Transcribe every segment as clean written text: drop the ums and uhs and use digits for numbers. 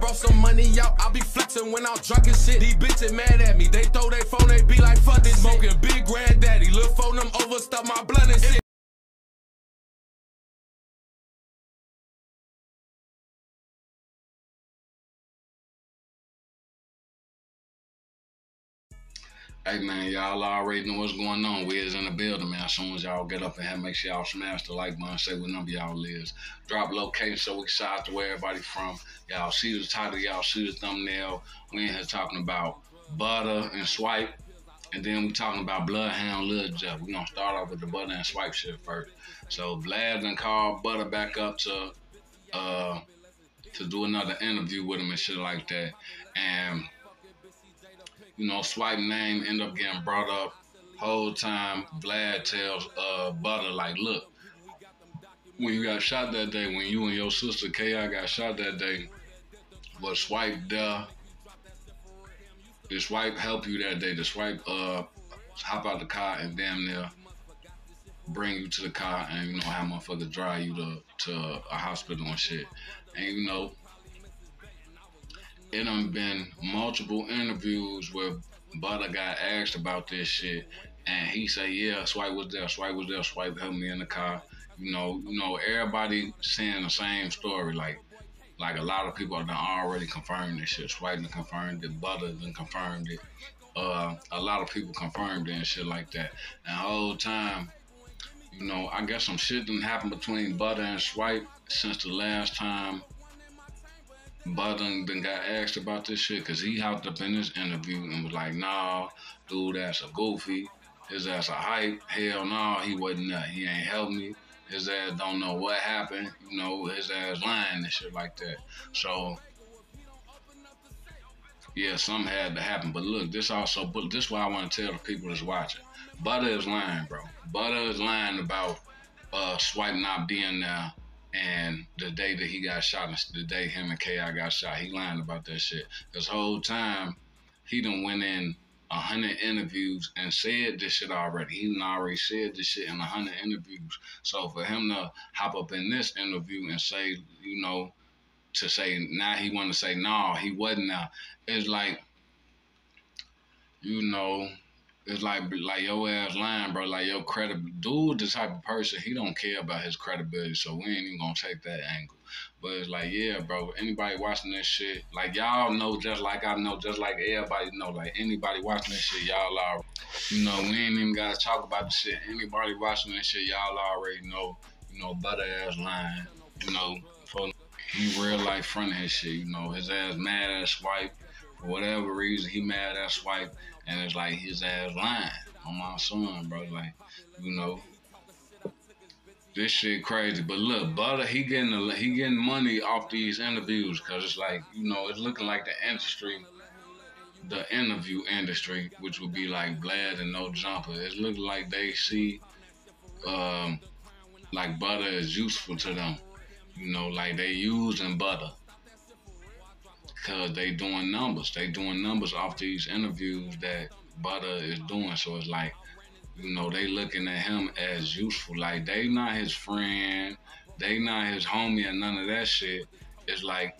brought some money out, I be flexing when I'm drunk and shit. These bitches mad at me, they throw their phone, they be like, fuck this. Smoking big granddaddy, look for them overstuff my blunt and shit. Hey man, y'all already know what's going on. We is in the building, man. As soon as y'all get up and have, make sure y'all smash the like button, say what number y'all is. Drop location so we can shout to where everybody from. Y'all see the title, y'all see the thumbnail. We in here talking about Butter and Swipe, and then we talking about Bloodhound Lil Jeff. We're gonna start off with the Butter and Swipe shit first. So Vlad done called Butter back up to do another interview with him and shit like that. And you know, Swipe name end up getting brought up whole time. Vlad tells Butter, like, look, when you got shot that day, when you and your sister K.I. got shot that day, but Swipe there, did Swipe help you that day? Did Swipe hop out the car and damn near bring you to the car and, you know, have motherfucker drive you to a hospital and shit? And, you know, it done been multiple interviews where Butter got asked about this shit, and he say, yeah, Swipe was there, Swipe was there, Swipe helped me in the car. You know, everybody saying the same story, like a lot of people have done already confirmed this shit. Swipe done confirmed it, Butter done confirmed it. A lot of people confirmed it and shit like that. And the whole time, you know, I guess some shit done happened between Butter and Swipe since the last time Butter done got asked about this shit, because he hopped up in this interview and was like, nah, dude, that's a goofy. His ass a hype. Hell nah, he wasn't there. He ain't helped me. His ass don't know what happened. You know, his ass lying and shit like that. So, yeah, something had to happen. But look, this is what I want to tell the people that's watching. Butter is lying, bro. Butter is lying about Swipe not being there. And the day that he got shot, the day him and K.I. got shot, he lying about that shit. This whole time, he done went in 100 interviews and said this shit already. He done already said this shit in 100 interviews. So for him to hop up in this interview and say, you know, to say, now he want to say, nah, he wasn't now. It's like, you know, it's like your ass lying, bro. Like your credit, dude, the type of person, he don't care about his credibility, so we ain't even gonna take that angle. But it's like, yeah, bro, anybody watching this shit, like y'all know, just like I know, just like everybody know, like anybody watching this shit, y'all already, you know, we ain't even gotta talk about the shit. Anybody watching this shit, y'all already know, you know, Butter ass lying, you know, he real life front of his shit, you know, his ass mad at Swipe. For whatever reason, he mad at Swipe, and it's like his ass lying on my son, bro. Like, you know, this shit crazy. But look, Butter, he getting money off these interviews, because it's like, you know, it's looking like the interview industry, which would be like Vlad and No Jumper. It's looking like they see, like Butter is useful to them. You know, like they using Butter. Because they doing numbers off these interviews that Butter is doing. So it's like, you know, they looking at him as useful. Like, they not his friend, they not his homie and none of that shit. It's like,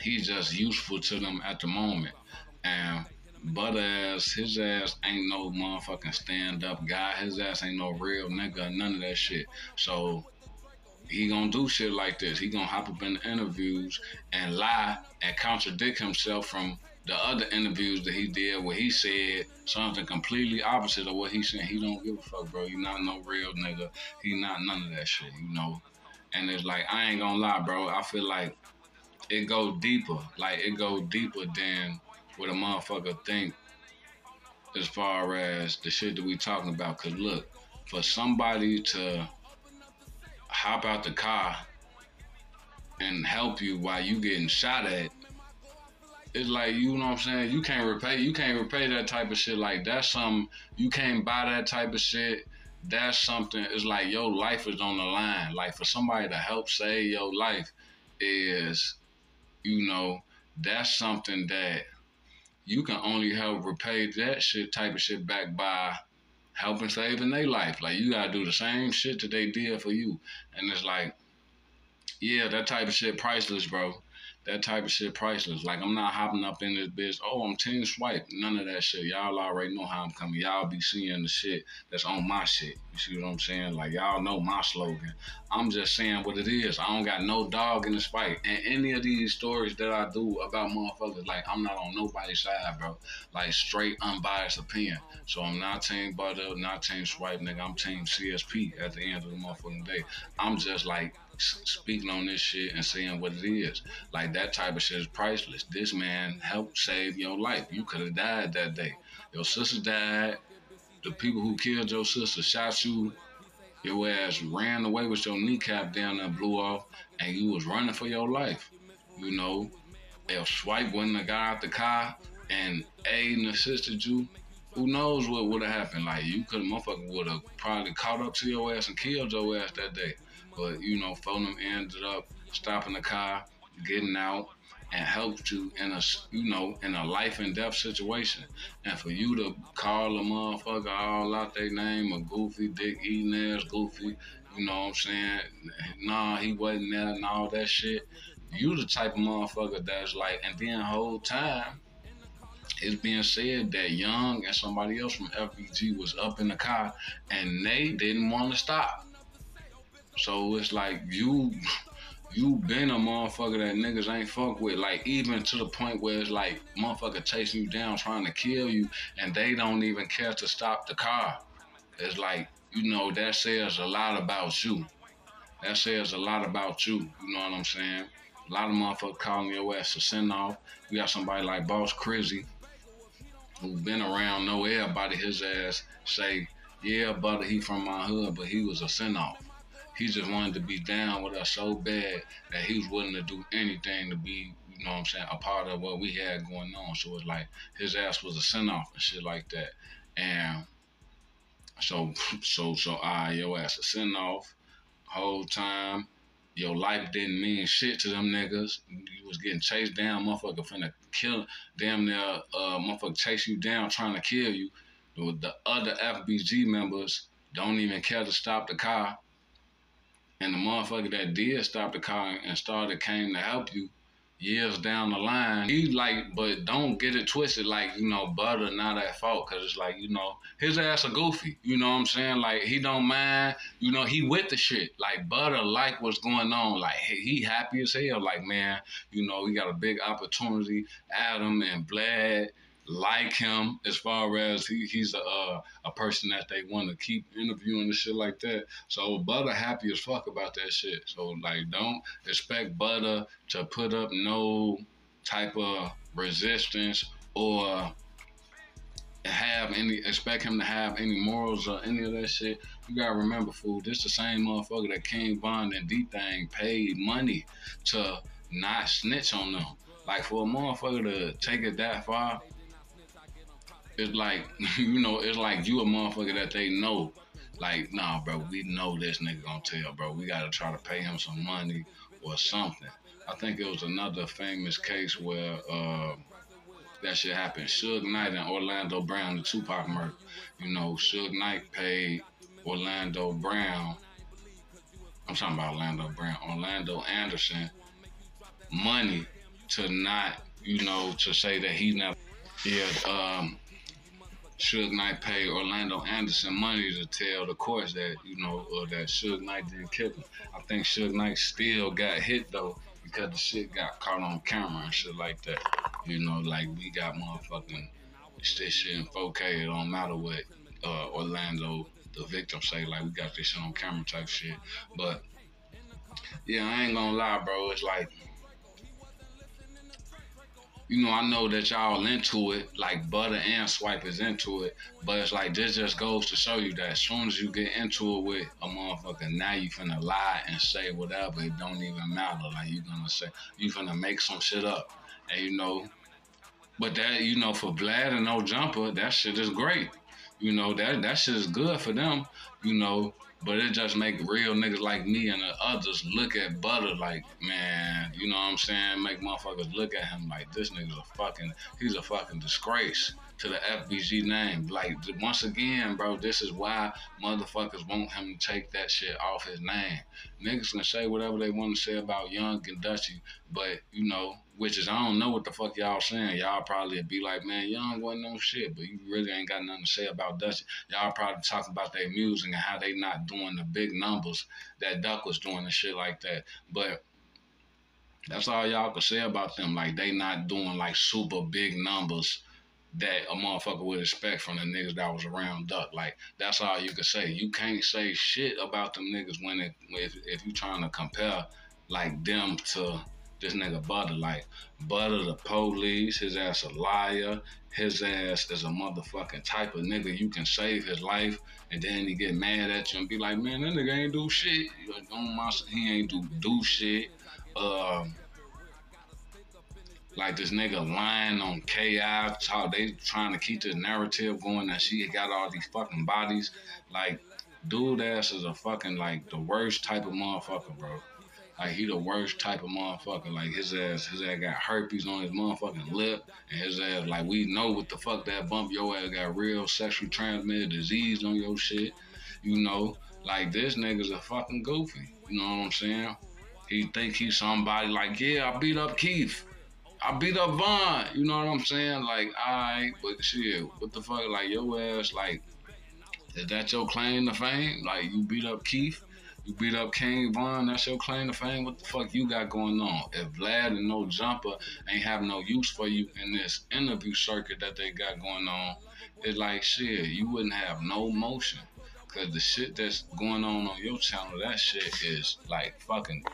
he's just useful to them at the moment. And Butter ass, his ass ain't no motherfucking stand-up guy. His ass ain't no real nigga, none of that shit. So he gonna do shit like this. He gonna hop up in the interviews and lie and contradict himself from the other interviews that he did, where he said something completely opposite of what he said. He don't give a fuck, bro. He not no real nigga. He not none of that shit, you know? And it's like, I ain't gonna lie, bro. I feel like it go deeper. Like, it go deeper than what a motherfucker think as far as the shit that we talking about. Because look, for somebody to hop out the car and help you while you getting shot at, it's like, you know what I'm saying, you can't repay that type of shit. Like, that's something you can't buy, that type of shit. That's something, it's like your life is on the line. Like, for somebody to help save your life is, you know, that's something that you can only help repay that shit type of shit back by helping saving their life. Like, you gotta do the same shit that they did for you. And it's like, yeah, that type of shit priceless, bro. That type of shit priceless. Like, I'm not hopping up in this bitch, oh, I'm Team Swipe. None of that shit. Y'all already know how I'm coming. Y'all be seeing the shit that's on my shit. You see what I'm saying? Like, y'all know my slogan. I'm just saying what it is. I don't got no dog in this fight. And any of these stories that I do about motherfuckers, like, I'm not on nobody's side, bro. Like, straight unbiased opinion. So I'm not Team Butter, not Team Swipe, nigga. I'm Team CSP at the end of the motherfucking day. I'm just, like, speaking on this shit and seeing what it is. Like, that type of shit is priceless. This man helped save your life. You could have died that day. Your sister died. The people who killed your sister shot you. Your ass ran away with your kneecap down and blew off, and you was running for your life. You know, if Swipe wasn't the guy out the car and aided and assisted you, who knows what would have happened. Like, you could have motherfucker would have probably caught up to your ass and killed your ass that day. But, you know, Fulham ended up stopping the car, getting out, and helped you in a, you know, in a life and death situation. And for you to call a motherfucker all out their name, a goofy, dick eating ass goofy, you know what I'm saying? Nah, he wasn't there and all that shit. You the type of motherfucker that's like, and then the whole time, it's being said that Young and somebody else from FBG was up in the car and they didn't want to stop. So it's like you been a motherfucker that niggas ain't fuck with. Like, even to the point where it's like motherfucker chasing you down trying to kill you and they don't even care to stop the car. It's like, you know, that says a lot about you. That says a lot about you. You know what I'm saying? A lot of motherfuckers calling your ass to send off. You got somebody like Boss Crizzy, who been around, know everybody, his ass say, yeah, brother, he from my hood, but he was a send off. He just wanted to be down with us so bad that he was willing to do anything to be, you know what I'm saying, a part of what we had going on. So it's like his ass was a send-off and shit like that. And your ass a send-off whole time. Your life didn't mean shit to them niggas. You was getting chased down, motherfucker finna kill, damn near motherfucker chase you down trying to kill you. The other FBG members don't even care to stop the car. And the motherfucker that did stop the car and came to help you years down the line, he like, but don't get it twisted, like, you know, Butter not at fault, because it's like, you know, his ass a goofy, you know what I'm saying? Like, he don't mind, you know, he with the shit. Like, Butter like what's going on. Like, he happy as hell. Like, man, you know, he got a big opportunity. Adam and Vlad like him as far as he's a person that they want to keep interviewing and shit like that. So Butter happy as fuck about that shit. So, like, don't expect Butter to put up no type of resistance or expect him to have any morals or any of that shit. You gotta remember, fool, this the same motherfucker that King Von and D-Thang paid money to not snitch on them. Like, for a motherfucker to take it that far, it's like, you know, it's like you a motherfucker that they know. Like, nah, bro, we know this nigga gonna tell, bro. We gotta try to pay him some money or something. I think it was another famous case where that shit happened. Suge Knight and Orlando Brown, the Tupac murder. You know, Suge Knight paid Orlando Brown. I'm talking about Orlando Brown. Orlando Anderson money to not, you know, to say that he never... Yeah, Suge Knight paid Orlando Anderson money to tell the courts that, you know, that Suge Knight didn't kill him. I think Suge Knight still got hit, though, because the shit got caught on camera and shit like that. You know, like, we got motherfucking this shit in 4K. It don't matter what Orlando, the victim, say. Like, we got this shit on camera type shit. But, yeah, I ain't gonna lie, bro. It's like... You know, I know that y'all into it, like Butter and Swipe is into it, but it's like, this just goes to show you that as soon as you get into it with a motherfucker, now you finna lie and say whatever. It don't even matter. Like, you gonna say, you finna make some shit up. And, you know, but that, you know, for Vlad and No Jumper, that shit is great. You know, that shit is good for them, you know, but it just make real niggas like me and the others look at Butter like, man, you know what I'm saying? Make motherfuckers look at him like, this nigga's a fucking, he's a fucking disgrace to the FBG name. Like, once again, bro, this is why motherfuckers want him to take that shit off his name. Niggas can say whatever they want to say about Young and Dutchie, but, you know, Which is, I don't know what the fuck y'all saying. Y'all probably be like, man, Young wasn't no shit, but you really ain't got nothing to say about Dutchie. Y'all probably talking about their music and how they not doing the big numbers that Duck was doing and shit like that. But that's all y'all could say about them. Like, they not doing, like, super big numbers that a motherfucker would expect from the niggas that was around Duck. Like, that's all you could say. You can't say shit about them niggas when it, if you trying to compare, like, them to this nigga Butter. Like, Butter the police, his ass a liar, his ass is a motherfucking type of nigga you can save his life, and then he get mad at you and be like, man, that nigga ain't do shit. He ain't do shit. Like, this nigga lying on K.I. They trying to keep this narrative going that she got all these fucking bodies. Like, dude ass is a fucking, like, the worst type of motherfucker, bro. Like, he the worst type of motherfucker. Like, his ass got herpes on his motherfucking lip. And his ass, like, we know what the fuck that bump. Your ass got real sexually transmitted disease on your shit. You know, like, this nigga's a fucking goofy. You know what I'm saying? He think he's somebody. Like, yeah, I beat up Keith. I beat up Von. You know what I'm saying? Like, all right, but shit, what the fuck? Like, your ass, like, is that your claim to fame? Like, you beat up Keith? You beat up King Von, that's your claim to fame? What the fuck you got going on? If Vlad and No Jumper ain't have no use for you in this interview circuit that they got going on, it's like, shit, you wouldn't have no motion. Because the shit that's going on your channel, that shit is like fucking...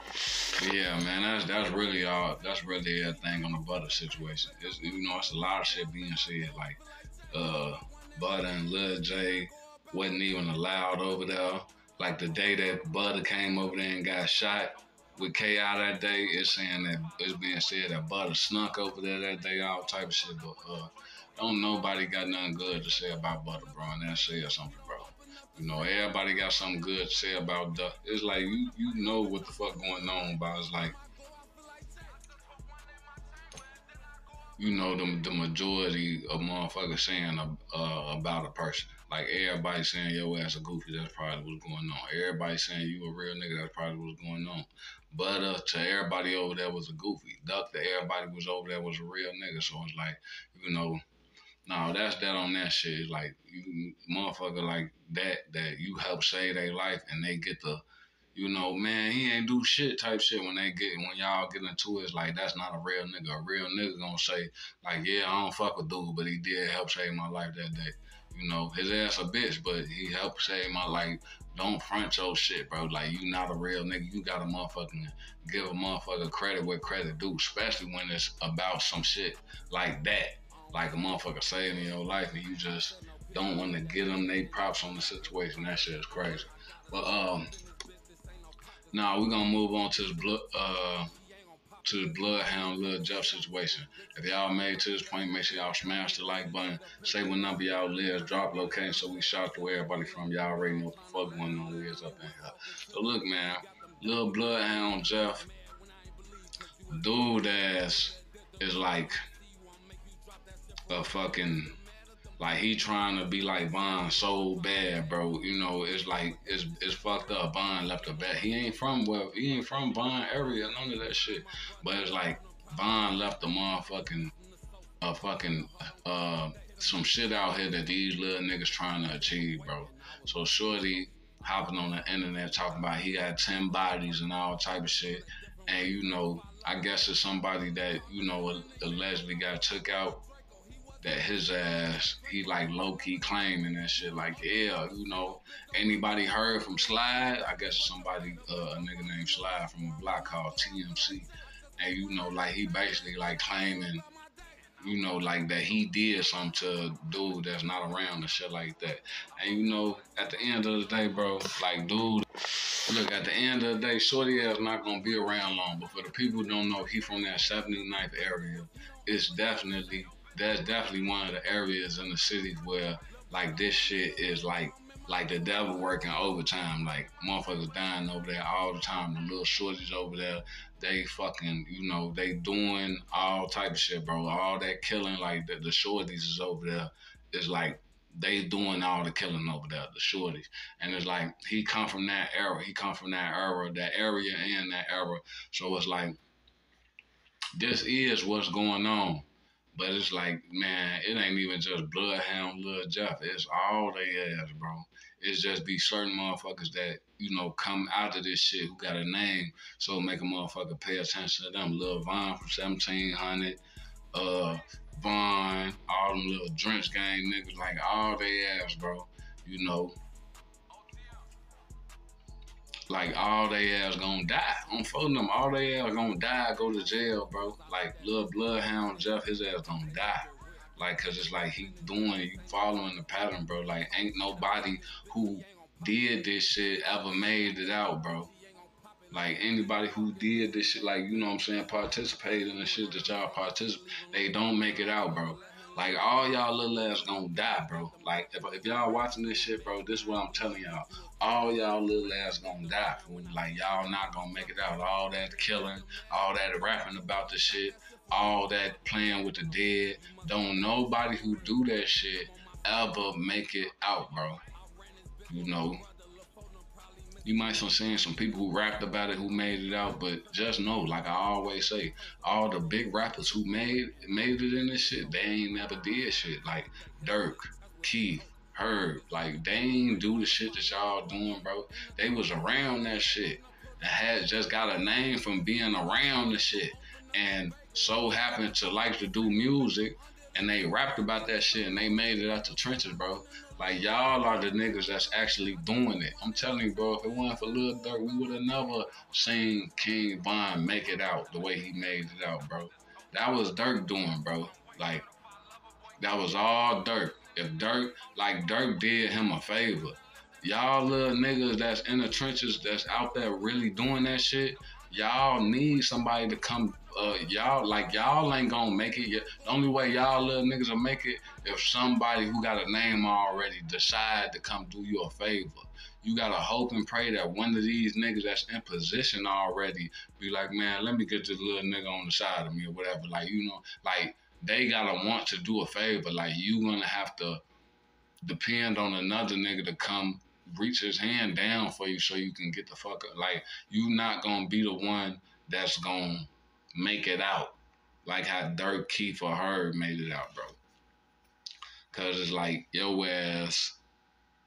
Yeah, man, that's really all. That's really a thing on the Butter situation. It's, you know, it's a lot of shit being said. Like, Butter and Lil J wasn't even allowed over there. Like, the day that Butter came over there and got shot with K.I. that day, it's saying that, it's being said that Butter snuck over there that day, all type of shit. But don't nobody got nothing good to say about Butter, bro. And that says something, bro. You know, everybody got something good to say about Duck. It's like, you know what the fuck going on, but it's like, you know, the majority of motherfuckers saying about a person. Like, everybody saying your ass a goofy, that's probably what's going on. Everybody saying you a real nigga, that's probably what's going on. But to everybody over there was a goofy. Duck to everybody was over there was a real nigga. So it's like, you know, no, that's that on that shit. It's like, you motherfucker like that you help save their life and they get the, you know, man, he ain't do shit type shit when y'all get into it. It's like, that's not a real nigga. A real nigga gonna say, like, yeah, I don't fuck with dude, but he did help save my life that day. You know, his ass a bitch, but he helped save my life. Don't front your shit, bro. Like, you not a real nigga. You gotta motherfucking give a motherfucker credit where credit due, especially when it's about some shit like that. Like, a motherfucker saving your life and you just don't want to give them they props on the situation. That shit is crazy. But now we're gonna move on to this Bloodhound Lil Jeff situation. If y'all made it to this point, make sure y'all smash the like button. Say what number y'all lives, drop location so we shout to everybody from y'all already know what the fuck going on is up in here. So look, man, Lil Bloodhound Jeff, dude ass is like a fucking, like, he trying to be like Von so bad, bro. You know, it's like, it's fucked up. Von left a bad, he ain't from Von area, none of that shit. But it's like, Von left a motherfucking, some shit out here that these little niggas trying to achieve, bro. So shorty hopping on the internet talking about he got 10 bodies and all type of shit. And, you know, I guess it's somebody that, you know, allegedly got took out, that his ass, he like low-key claiming that shit, like, yeah, you know, anybody heard from Slide? I guess somebody, a nigga named Slide from a block called TMC, and, you know, like, he basically like claiming, you know, like, that he did something to a dude that's not around and shit like that. And, you know, at the end of the day, bro, like, dude, look, at the end of the day, shorty ass not gonna be around long, but for the people who don't know, he from that 79th area. That's definitely one of the areas in the city where, like, this shit is like the devil working overtime. Like, motherfuckers dying over there all the time. The little shorties over there, they fucking, you know, they doing all type of shit, bro. All that killing, like, the shorties is over there. It's like, they doing all the killing over there, the shorties. And it's like, he come from that era. He come from that era, that area and that era. So it's like, this is what's going on. But it's like, man, it ain't even just Bloodhound Lil Jeff. It's all they ass, bro. It's just be certain motherfuckers that, you know, come out of this shit who got a name, so make a motherfucker pay attention to them. Lil Von from 1700, Von, all them little Drench Gang niggas, like all they ass, bro. You know, like all they ass gonna die. I'm fucking them. All they ass gonna die, go to jail, bro. Like little Bloodhound Jeff, his ass gonna die. Like, cause it's like he following the pattern, bro. Like ain't nobody who did this shit ever made it out, bro. Like anybody who did this shit, like, you know what I'm saying, participated in the shit that y'all participate, they don't make it out, bro. Like, all y'all little ass gonna die, bro. Like, if y'all watching this shit, bro, this is what I'm telling y'all. All y'all little ass gonna die. Like, y'all not gonna make it out. All that killing, all that rapping about the shit, all that playing with the dead. Don't nobody who do that shit ever make it out, bro. You know? You might have seen some people who rapped about it who made it out, but just know, like I always say, all the big rappers who made it in this shit, they ain't never did shit. Like Dirk, Keith, Herb, like they ain't do the shit that y'all doing, bro. They was around that shit and had just got a name from being around the shit and so happened to like to do music and they rapped about that shit and they made it out the trenches, bro. Like, y'all are the niggas that's actually doing it. I'm telling you, bro, if it wasn't for Lil Durk, we would have never seen King Von make it out the way he made it out, bro. That was Durk doing, bro. Like, that was all Durk. If Durk, like, Durk did him a favor. Y'all little niggas that's in the trenches, that's out there really doing that shit, y'all need somebody to come. Y'all, like, y'all ain't gonna make it. The only way y'all little niggas will make it if somebody who got a name already decide to come do you a favor. You gotta hope and pray that one of these niggas that's in position already be like, man, let me get this little nigga on the side of me or whatever. Like, you know, like, they gotta want to do a favor. Like, you gonna have to depend on another nigga to come reach his hand down for you so you can get the fuck up. Like, you not gonna be the one that's gonna make it out like how Dirk, Keith, or Herb made it out, bro. Cause it's like, yo ass,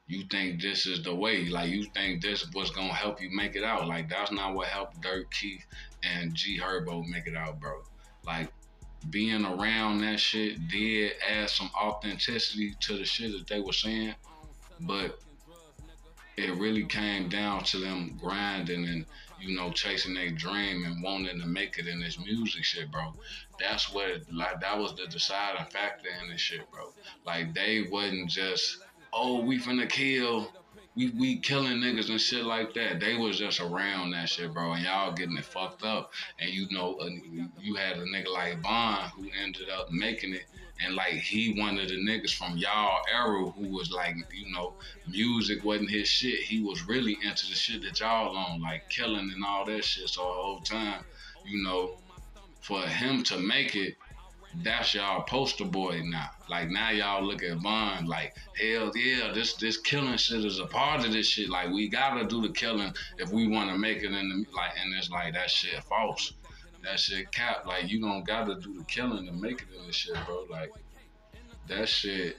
you think this is the way. Like, you think this is what's gonna help you make it out. Like, that's not what helped Dirk, Keith, and G Herbo make it out, bro. Like, being around that shit did add some authenticity to the shit that they were saying, but it really came down to them grinding and, you know, chasing their dream and wanting to make it in this music shit, bro. That's what, like, that was the deciding factor in this shit, bro. Like, they wasn't just, oh, we finna kill, we killing niggas and shit like that. They was just around that shit, bro, and y'all getting it fucked up. And, you know, you had a nigga like Von who ended up making it, and, like, he one of the niggas from y'all era who was, like, you know, music wasn't his shit. He was really into the shit that y'all on, like, killing and all that shit. So the whole time, you know, for him to make it, that's y'all poster boy now. Like, now y'all look at Von like, hell yeah, this killing shit is a part of this shit. Like, we gotta do the killing if we wanna make it in the, like, and it's like, that shit false. That shit cap. Like, you don't gotta do the killing to make it in this shit, bro. Like, that shit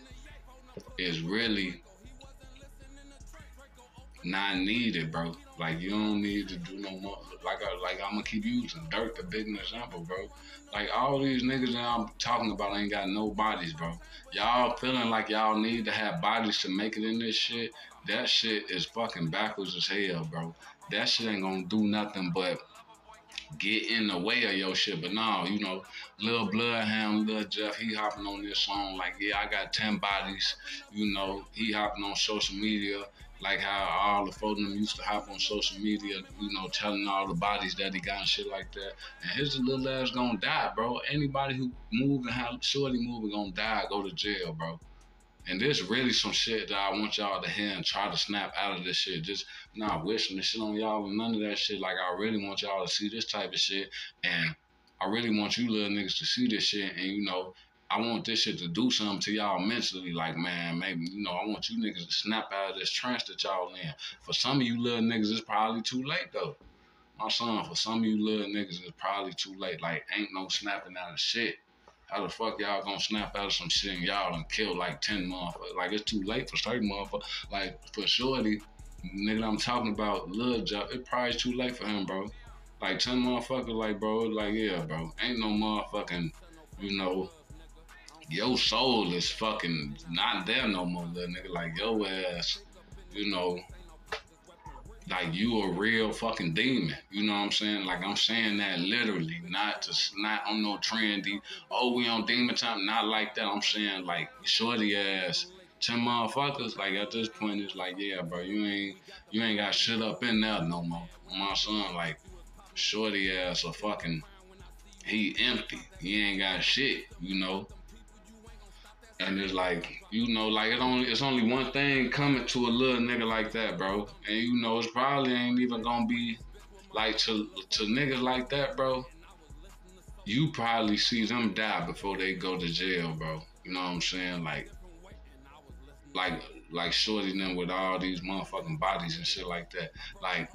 is really not needed, bro. Like, you don't need to do no more. Like I'm gonna keep using Dirk the big example, bro. Like, all these niggas that I'm talking about ain't got no bodies, bro. Y'all feeling like y'all need to have bodies to make it in this shit? That shit is fucking backwards as hell, bro. That shit ain't gonna do nothing but get in the way of your shit. But no, you know, Lil Bloodhound, Lil Jeff, he hopping on this song like, yeah, I got 10 bodies. You know, he hopping on social media like how all the folks used to hop on social media, you know, telling all the bodies that he got and shit like that. And his little ass gonna die, bro. Anybody who moving, how shorty moving, gonna die, go to jail, bro. And there's really some shit that I want y'all to hear and try to snap out of this shit. Just not wishing this shit on y'all and none of that shit. Like, I really want y'all to see this type of shit. And I really want you little niggas to see this shit. And, you know, I want this shit to do something to y'all mentally. Like, man, maybe, you know, I want you niggas to snap out of this trance that y'all in. For some of you little niggas, it's probably too late, though. I'm saying, for some of you little niggas, it's probably too late. Like, ain't no snapping out of shit. How the fuck y'all gonna snap out of some shit and y'all done killed like 10 motherfuckers? Like, it's too late for certain motherfuckers. Like, for shorty, nigga I'm talking about, Lil Jeff, it probably too late for him, bro. Like, 10 motherfuckers, like, bro, like, yeah, bro. Ain't no motherfucking, you know, your soul is fucking not there no more, little nigga. Like, your ass, you know, like, you a real fucking demon. You know what I'm saying? Like, I'm saying that literally, not just, not on no trendy, oh, we on demon time, not like that. I'm saying, like, shorty ass, 10 motherfuckers, like, at this point, it's like, yeah, bro, you ain't got shit up in there no more. My son, like, shorty ass a fucking, he empty. He ain't got shit, you know? And it's like, you know, like, it's only one thing coming to a little nigga like that, bro. And, you know, it's probably ain't even gonna be, like, to niggas like that, bro, you probably see them die before they go to jail, bro. You know what I'm saying? Like shorty them with all these motherfucking bodies and shit like that. Like,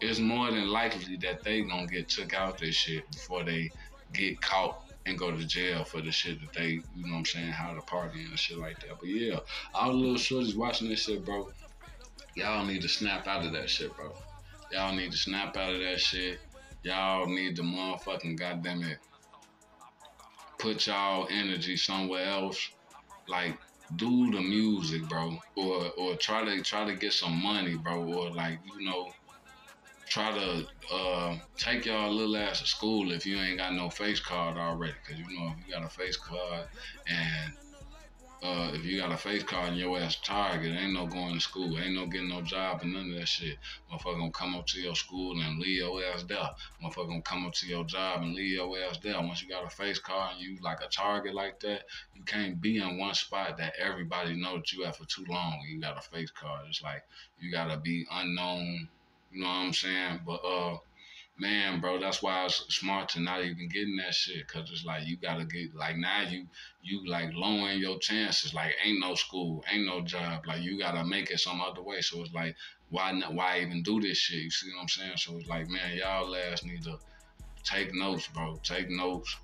it's more than likely that they gonna get took out this shit before they get caught and go to jail for the shit that they, you know what I'm saying, how to party and shit like that. But yeah, all the little shorties watching this shit, bro, y'all need to snap out of that shit, bro. Y'all need to snap out of that shit. Y'all need to motherfucking, goddamn it, put y'all energy somewhere else. Like, do the music, bro, or try to get some money, bro, or, like, you know, try to take y'all little ass to school if you ain't got no face card already. Because, you know, if you got a face card and your ass target, ain't no going to school, ain't no getting no job and none of that shit. Motherfucker gonna come up to your school and leave your ass there. Motherfucker gonna come up to your job and leave your ass there. Once you got a face card and you like a target like that, you can't be in one spot that everybody knows that you at for too long. You got a face card. It's like, you gotta be unknown. You know what I'm saying? But, man, bro, that's why it's smart to not even get in that shit, because it's like, you got to get, like, now you like, lowering your chances. Like, ain't no school, ain't no job. Like, you got to make it some other way. So it's like, why even do this shit? You see what I'm saying? So it's like, man, y'all lads need to take notes, bro. Take notes.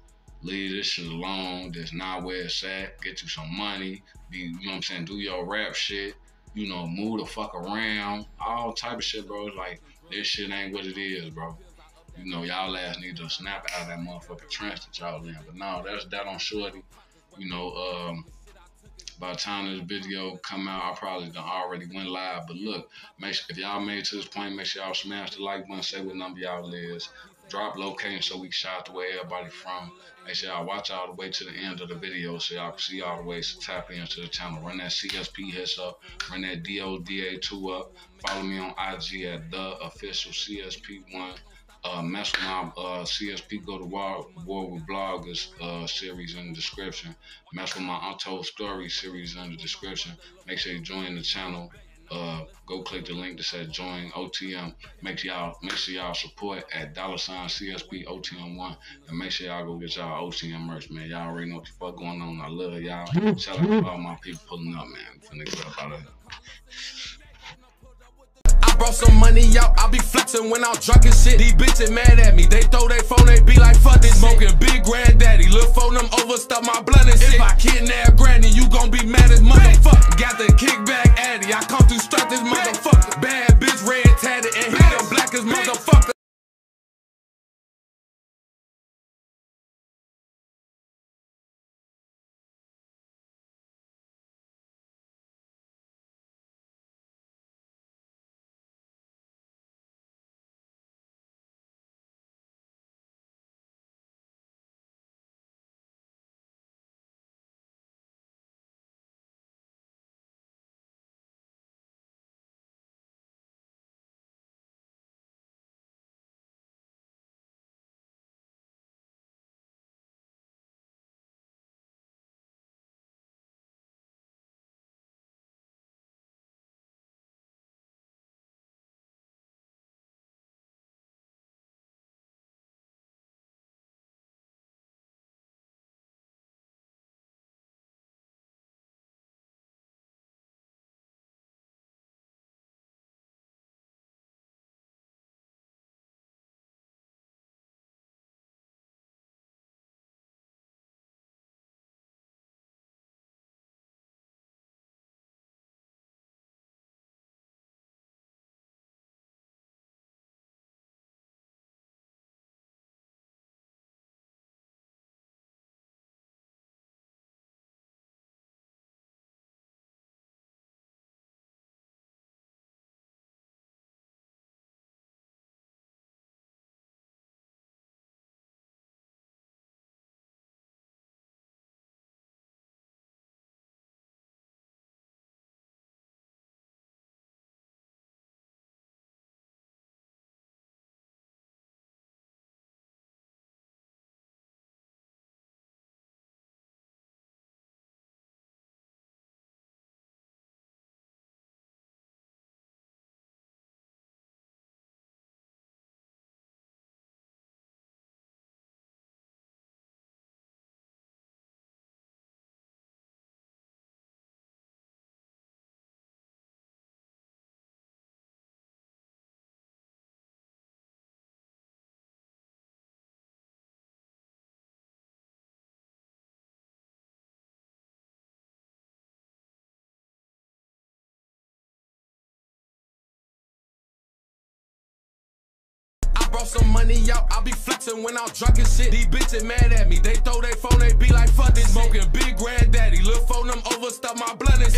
Leave this shit alone. That's not where it's at. Get you some money. You know what I'm saying? Do your rap shit. You know, move the fuck around, all type of shit, bro. It's like, this shit ain't what it is, bro. You know, y'all ass need to snap out of that motherfucking trench that y'all in. But no, that's that on shorty. You know, by the time this video come out, I probably done already went live. But look, make sure, if y'all made it to this point, make sure y'all smash the like button, say what number y'all is. Drop location so we can shout the way everybody from. Make sure y'all watch all the way to the end of the video so y'all can see all the ways to tap into the channel. Run that CSP hits up. Run that DODA2 up. Follow me on IG at the official CSP1. Mess with my CSP Go to War with Bloggers series in the description. Mess with my Untold Story series in the description. Make sure you join the channel. Go click the link that says join OTM. Make sure y'all support at $CSPOTM1, and make sure y'all go get y'all OTM merch, man. Y'all already know what the fuck going on. I love y'all. Shout out to all my people pulling up, man. Finna get up out of here. I brought some money out. I be flexing when I'm drunk and shit. These bitches mad at me. They throw their phone. They be like, fuck this. Smoking big granddaddy. Look for them overstuff my blood and shit. If I kidnap granny, you gon' be mad as motherfucker. Got the kickback addy. I come through strut this motherfucker. Bad bitch, red tatted and hit them black as motherfucker. brought some money out, I be flexing when I'm drunk and shit. These bitches mad at me, they throw their phone, they be like, fuck this. Smoking big granddaddy, look for them overstuff my blood and shit.